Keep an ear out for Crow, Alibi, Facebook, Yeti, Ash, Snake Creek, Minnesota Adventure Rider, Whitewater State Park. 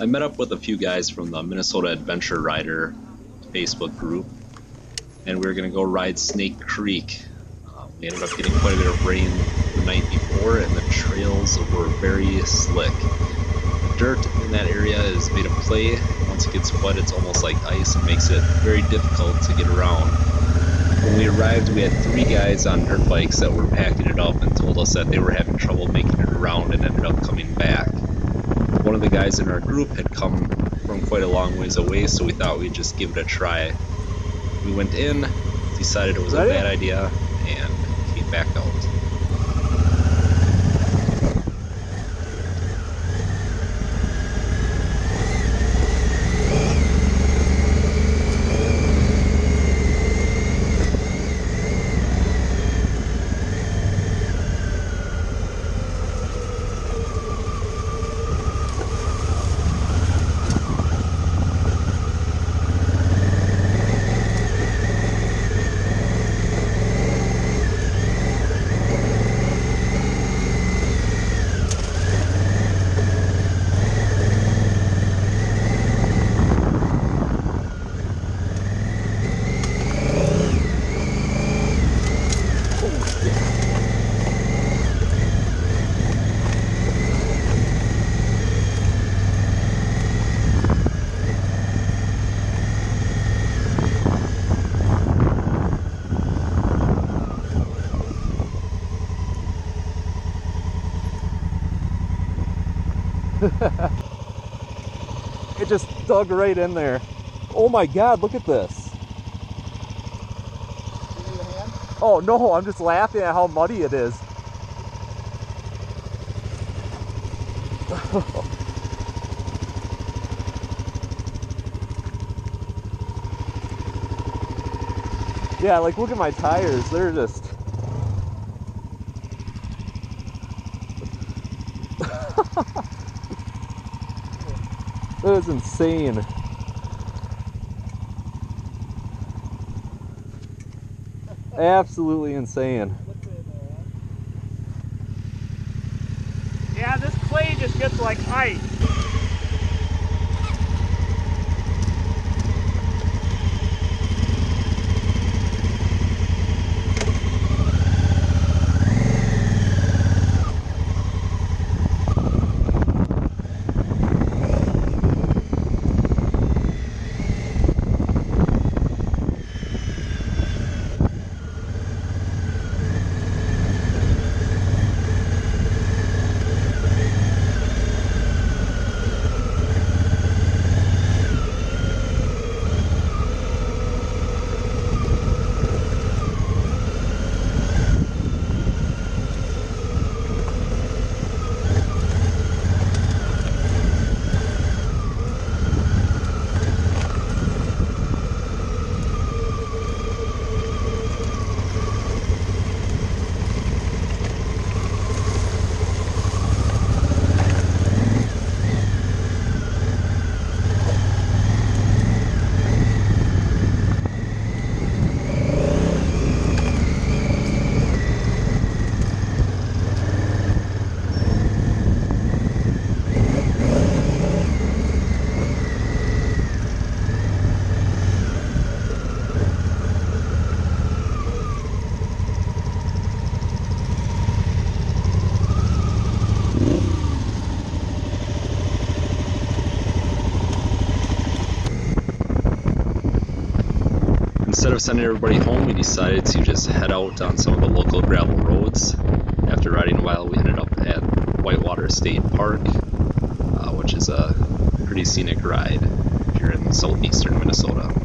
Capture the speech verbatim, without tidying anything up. I met up with a few guys from the Minnesota Adventure Rider Facebook group, and we were going to go ride Snake Creek. Uh, we ended up getting quite a bit of rain the night before, and the trails were very slick. The dirt in that area is made of clay. Once it gets wet, it's almost like ice and makes it very difficult to get around. When we arrived, we had three guys on dirt bikes that were packing it up and told us that they were having trouble making it around and ended up coming back. One of the guys in our group had come from quite a long ways away, so we thought we'd just give it a try. We went in, decided it was a bad idea, and came back out. It just dug right in there. Oh my God, look at this. You need a hand? Oh no, I'm just laughing at how muddy it is. Yeah, like look at my tires, they're just... That is insane. Absolutely insane. Yeah, this clay just gets like ice. Instead of sending everybody home, we decided to just head out on some of the local gravel roads. After riding a while, we ended up at Whitewater State Park, uh, which is a pretty scenic ride if you're in southeastern Minnesota.